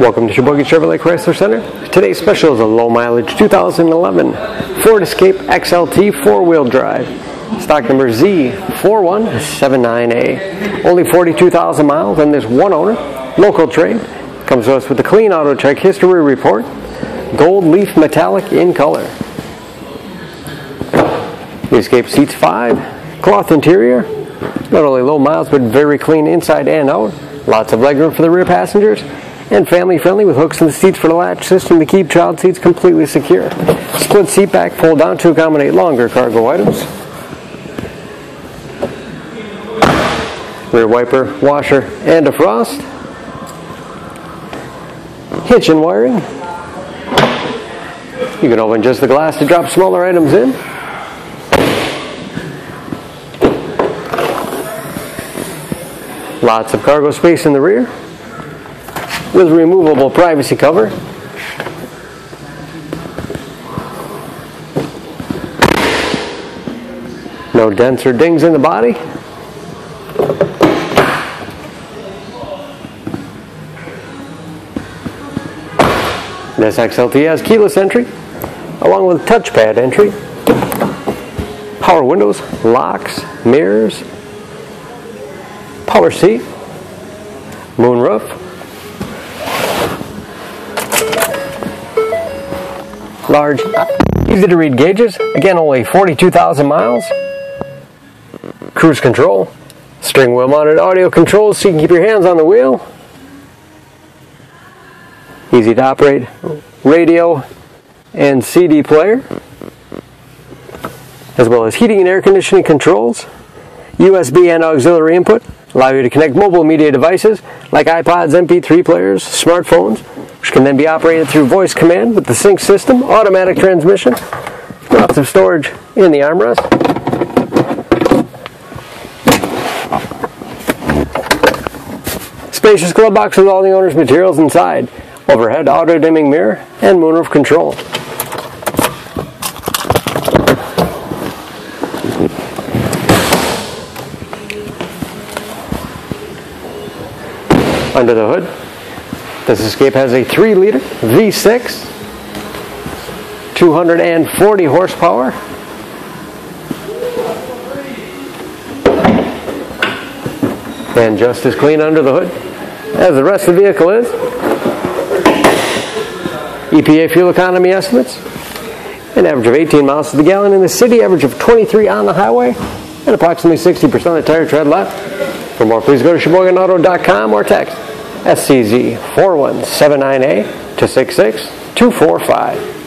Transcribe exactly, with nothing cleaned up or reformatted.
Welcome to Sheboygan Chevrolet Chrysler Center. Today's special is a low mileage two thousand eleven Ford Escape X L T four-wheel drive. Stock number Z four one seven nine A. Only forty-two thousand miles and there's one owner. Local trade. Comes to us with a clean Auto-Trek history report. Gold leaf metallic in color. The Escape seats five. Cloth interior. Not only low miles but very clean inside and out. Lots of legroom for the rear passengers. And family friendly with hooks in the seats for the latch system to keep child seats completely secure. Split seat back pulled down to accommodate longer cargo items. Rear wiper, washer, and defrost. Hitch and wiring. You can open just the glass to drop smaller items in. Lots of cargo space in the rear, with removable privacy cover. No dents or dings in the body. This X L T has keyless entry, along with touchpad entry, power windows, locks, mirrors, power seat, moonroof, large, easy to read gauges, again only forty-two thousand miles, cruise control, steering wheel mounted audio controls so you can keep your hands on the wheel, easy to operate radio and C D player, as well as heating and air conditioning controls, U S B and auxiliary input, allow you to connect mobile media devices like iPods, M P three players, smartphones, which can then be operated through voice command with the sync system, automatic transmission, lots of storage in the armrest. Spacious glove box with all the owner's materials inside, overhead auto dimming mirror, and moonroof control. Under the hood, this Escape has a three liter V six, two hundred forty horsepower, and just as clean under the hood as the rest of the vehicle is. E P A fuel economy estimates, an average of eighteen miles to the gallon in the city, average of twenty-three on the highway, and approximately sixty percent of the tire tread left. For more, please go to Sheboygan auto dot com or text S C Z four one seven nine A to six six two four five.